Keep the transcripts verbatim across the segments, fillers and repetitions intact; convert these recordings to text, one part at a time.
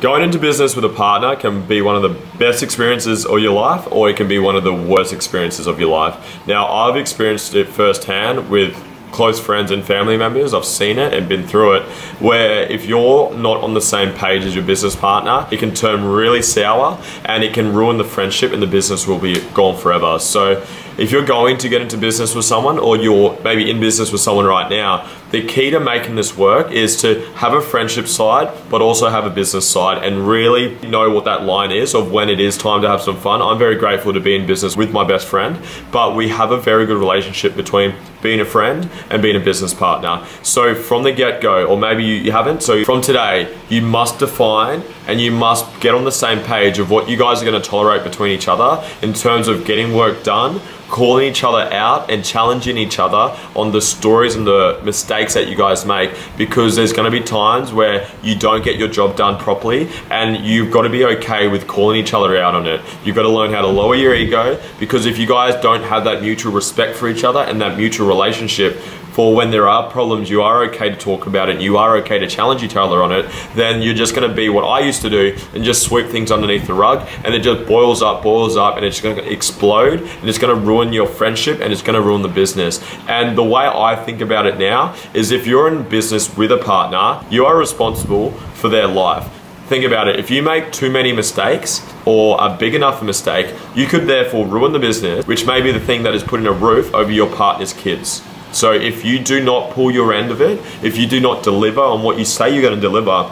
Going into business with a partner can be one of the best experiences of your life, or it can be one of the worst experiences of your life. Now, I've experienced it firsthand with close friends and family members. I've seen it and been through it, where if you're not on the same page as your business partner, it can turn really sour and it can ruin the friendship and the business will be gone forever. So if you're going to get into business with someone, or you're maybe in business with someone right now, the key to making this work is to have a friendship side, but also have a business side, and really know what that line is of when it is time to have some fun. I'm very grateful to be in business with my best friend, but we have a very good relationship between being a friend and being a business partner. So from the get-go, or maybe you haven't, so from today, you must define and you must get on the same page of what you guys are gonna tolerate between each other in terms of getting work done, calling each other out and challenging each other on the stories and the mistakes that you guys make, because there's gonna be times where you don't get your job done properly, and you've gotta be okay with calling each other out on it. You've gotta learn how to lower your ego, because if you guys don't have that mutual respect for each other and that mutual relationship, for when there are problems, you are okay to talk about it, you are okay to challenge each other on it, then you're just gonna be what I used to do and just sweep things underneath the rug, and it just boils up, boils up, and it's gonna explode, and it's gonna ruin your friendship, and it's gonna ruin the business. And the way I think about it now is, if you're in business with a partner, you are responsible for their life. Think about it, if you make too many mistakes or a big enough mistake, you could therefore ruin the business, which may be the thing that is putting a roof over your partner's kids. So if you do not pull your end of it, if you do not deliver on what you say you're gonna deliver,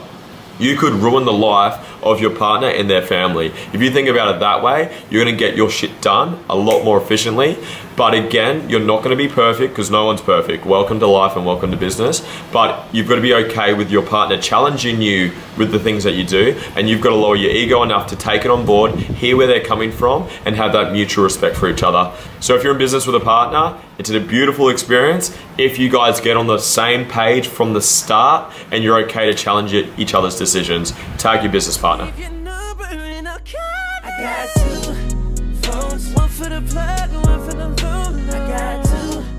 you could ruin the life of your partner and their family. If you think about it that way, you're gonna get your shit done a lot more efficiently. But again, you're not gonna be perfect, because no one's perfect. Welcome to life and welcome to business. But you've gotta be okay with your partner challenging you with the things that you do, and you've gotta lower your ego enough to take it on board, hear where they're coming from, and have that mutual respect for each other. So if you're in business with a partner, it's a beautiful experience if you guys get on the same page from the start and you're okay to challenge each other's decisions. Tag your business partner. I got two phones, one for the plug, one for the loop. I got two.